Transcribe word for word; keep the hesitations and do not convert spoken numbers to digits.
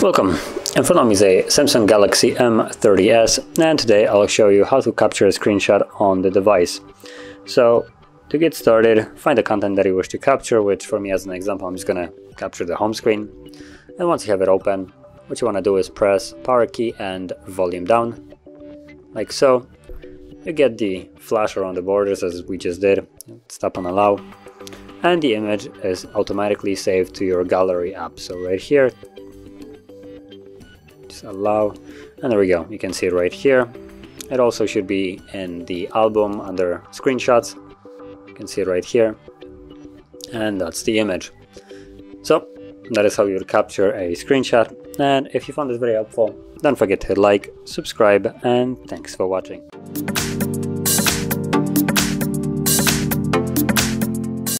Welcome! In front of me is a Samsung Galaxy M thirty S, and today I'll show you how to capture a screenshot on the device. So to get started, find the content that you wish to capture, which for me as an example I'm just gonna capture the home screen. And once you have it open, what you want to do is press power key and volume down, like so. You get the flash around the borders as we just did. Tap on allow, and the image is automatically saved to your gallery app. So right here, just allow, and there we go. You can see it right here. It also should be in the album under screenshots. You can see it right here, and that's the image. So that is how you capture a screenshot. And if you found this very helpful, don't forget to hit like, subscribe, and thanks for watching.